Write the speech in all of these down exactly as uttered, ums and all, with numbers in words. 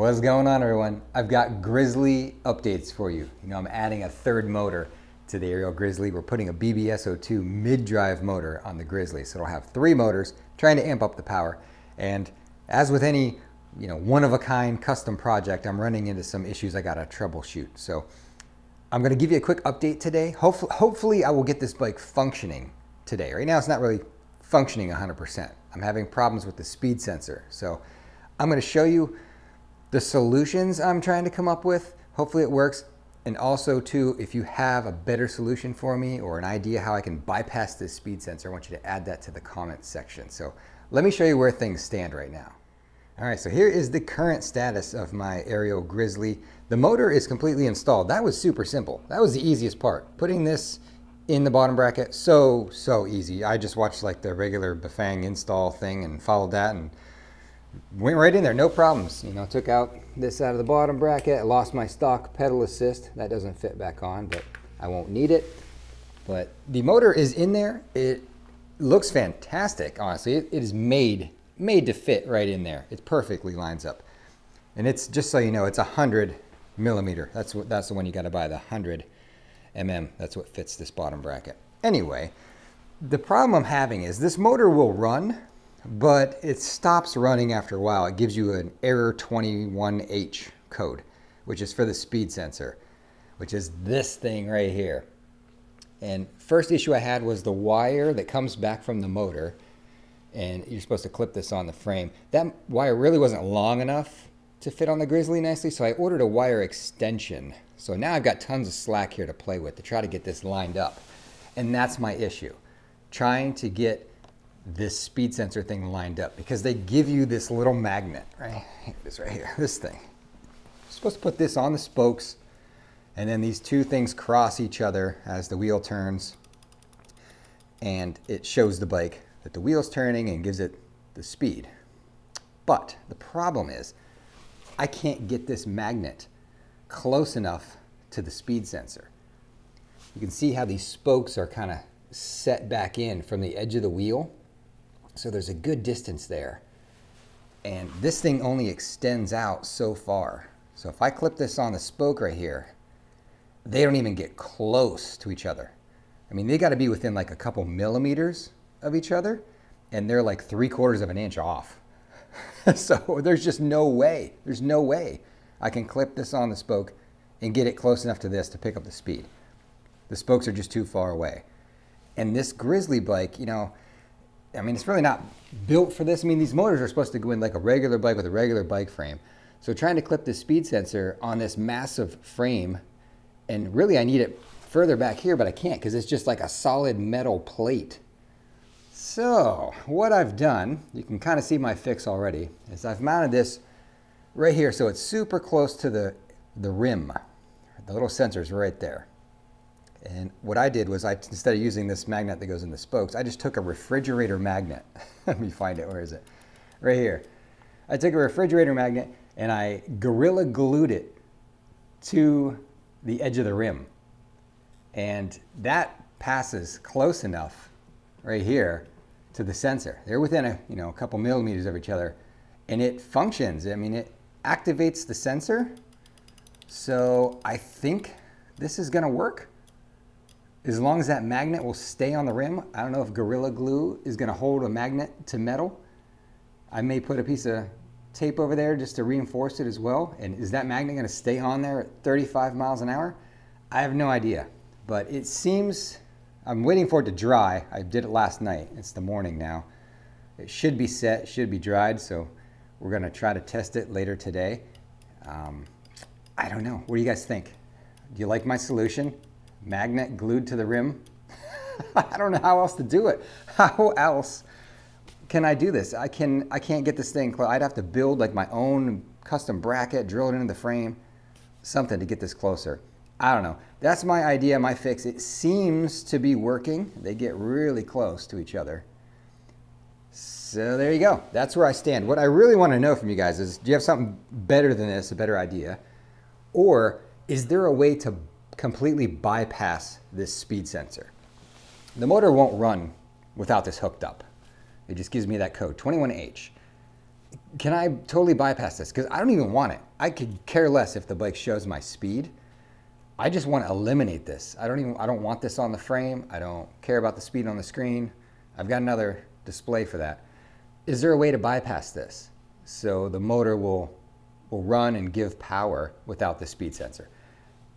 What's going on, everyone? I've got Grizzly updates for you. You know, I'm adding a third motor to the Ariel Grizzly. We're putting a B B S zero two mid-drive motor on the Grizzly, so it'll have three motors trying to amp up the power. And as with any, you know, one-of-a-kind custom project, I'm running into some issues I gotta troubleshoot. So I'm gonna give you a quick update today. Hopefully, hopefully I will get this bike functioning today. Right now, it's not really functioning one hundred percent. I'm having problems with the speed sensor. So I'm gonna show you the solutions I'm trying to come up with. Hopefully it works. And also too, if you have a better solution for me or an idea how I can bypass this speed sensor, I want you to add that to the comments section. So let me show you where things stand right now. All right, so here is the current status of my Ariel Grizzly. The motor is completely installed. That was super simple. That was the easiest part. Putting this in the bottom bracket, so, so easy. I just watched like the regular Bafang install thing and followed that and went right in there, no problems. You know, took out this out of the bottom bracket, lost my stock pedal assist. That doesn't fit back on, but I won't need it. But the motor is in there. It looks fantastic, honestly. It, it is made, made to fit right in there. It perfectly lines up. And it's, just so you know, it's one hundred millimeter. That's what, that's the one you gotta buy, the one hundred millimeter. That's what fits this bottom bracket. Anyway, the problem I'm having is this motor will run, but it stops running after a while. It gives you an error twenty-one H code, which is for the speed sensor, which is this thing right here. And first issue I had was the wire that comes back from the motor, and you're supposed to clip this on the frame. That wire really wasn't long enough to fit on the Grizzly nicely, so I ordered a wire extension. So now I've got tons of slack here to play with to try to get this lined up. And that's my issue, trying to get this speed sensor thing lined up, because they give you this little magnet, right? This right here, this thing. You're supposed to put this on the spokes, and then these two things cross each other as the wheel turns, and it shows the bike that the wheel's turning and gives it the speed. But the problem is, I can't get this magnet close enough to the speed sensor. You can see how these spokes are kind of set back in from the edge of the wheel. So there's a good distance there. And this thing only extends out so far. So if I clip this on the spoke right here, they don't even get close to each other. I mean, they gotta be within like a couple millimeters of each other, and they're like three quarters of an inch off. So there's just no way, there's no way I can clip this on the spoke and get it close enough to this to pick up the speed. The spokes are just too far away. And this Grizzly bike, you know, I mean, it's really not built for this. I mean, these motors are supposed to go in like a regular bike with a regular bike frame. So trying to clip this speed sensor on this massive frame, and really I need it further back here, but I can't because it's just like a solid metal plate. So what I've done, you can kind of see my fix already, is I've mounted this right here so it's super close to the, the rim. The little sensor's right there. And what I did was I, instead of using this magnet that goes in the spokes, I just took a refrigerator magnet. Let me find it, where is it? Right here. I took a refrigerator magnet and I gorilla glued it to the edge of the rim. And that passes close enough right here to the sensor. They're within a, you know, a couple millimeters of each other, and it functions. I mean, it activates the sensor. So I think this is gonna work. As long as that magnet will stay on the rim. I don't know if Gorilla Glue is gonna hold a magnet to metal. I may put a piece of tape over there just to reinforce it as well. And is that magnet gonna stay on there at thirty-five miles an hour? I have no idea, but it seems, I'm waiting for it to dry. I did it last night, it's the morning now. It should be set, should be dried, so we're gonna try to test it later today. Um, I don't know, what do you guys think? Do you like my solution? Magnet glued to the rim? I don't know how else to do it. How else can I do this? I, can, I can't get this thing close. I'd have to build like my own custom bracket, drill it into the frame, something to get this closer. I don't know. That's my idea, my fix. It seems to be working. They get really close to each other. So there you go. That's where I stand. What I really want to know from you guys is, do you have something better than this, a better idea? Or is there a way to completely bypass this speed sensor? The motor won't run without this hooked up. It just gives me that code, twenty-one H. can I totally bypass this? Because I don't even want it. I could care less if the bike shows my speed. I just want to eliminate this. I don't even, I don't want this on the frame. I don't care about the speed on the screen. I've got another display for that. Is there a way to bypass this? So the motor will, will run and give power without the speed sensor.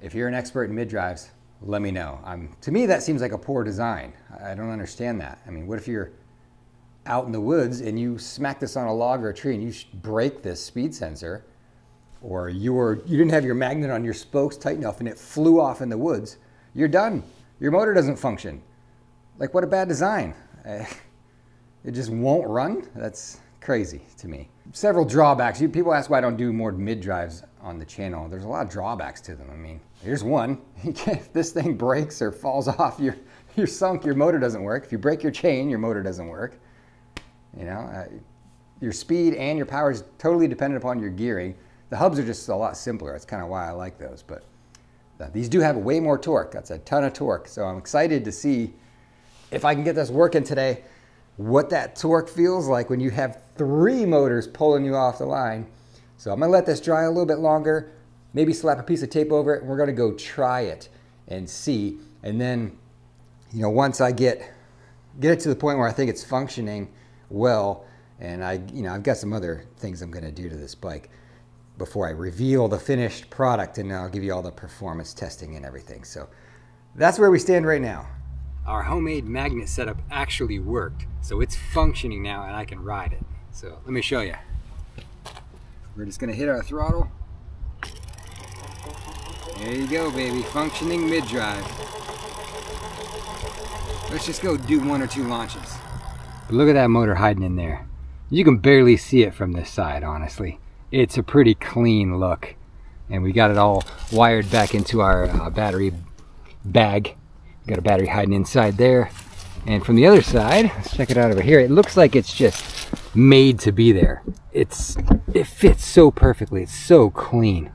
If you're an expert in mid-drives, let me know. I'm, to me, that seems like a poor design. I don't understand that. I mean, what if you're out in the woods and you smack this on a log or a tree and you break this speed sensor, or you, were, you didn't have your magnet on your spokes tight enough and it flew off in the woods, you're done. Your motor doesn't function. Like, what a bad design. It just won't run? That's crazy to me. Several drawbacks. People ask why I don't do more mid-drives on the channel. There's a lot of drawbacks to them. I mean, here's one. If this thing breaks or falls off, you're, you're sunk, your motor doesn't work. If you break your chain, your motor doesn't work. You know, uh, your speed and your power is totally dependent upon your gearing. The hubs are just a lot simpler. That's kind of why I like those, but these do have way more torque. That's a ton of torque. So I'm excited to see if I can get this working today, what that torque feels like when you have three motors pulling you off the line. So I'm gonna let this dry a little bit longer, maybe slap a piece of tape over it, and we're gonna go try it and see. And then, you know, once I get, get it to the point where I think it's functioning well, and I, you know, I've got some other things I'm gonna do to this bike before I reveal the finished product, and I'll give you all the performance testing and everything. So that's where we stand right now. Our homemade magnet setup actually worked. So it's functioning now and I can ride it. So let me show you. We're just gonna hit our throttle. There you go, baby, functioning mid-drive. Let's just go do one or two launches. But look at that motor hiding in there. You can barely see it from this side, honestly. It's a pretty clean look. And we got it all wired back into our uh, battery bag. Got a battery hiding inside there. And from the other side, let's check it out over here. It looks like it's just made to be there. It's, it fits so perfectly. It's so clean.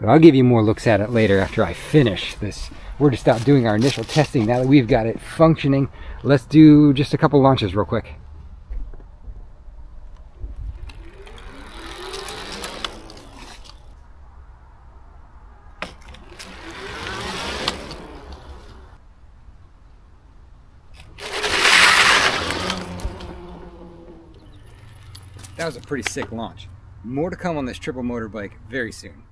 But I'll give you more looks at it later after I finish this. We're just out doing our initial testing. Now that we've got it functioning, let's do just a couple launches real quick. That was a pretty sick launch. More to come on this triple motor bike very soon.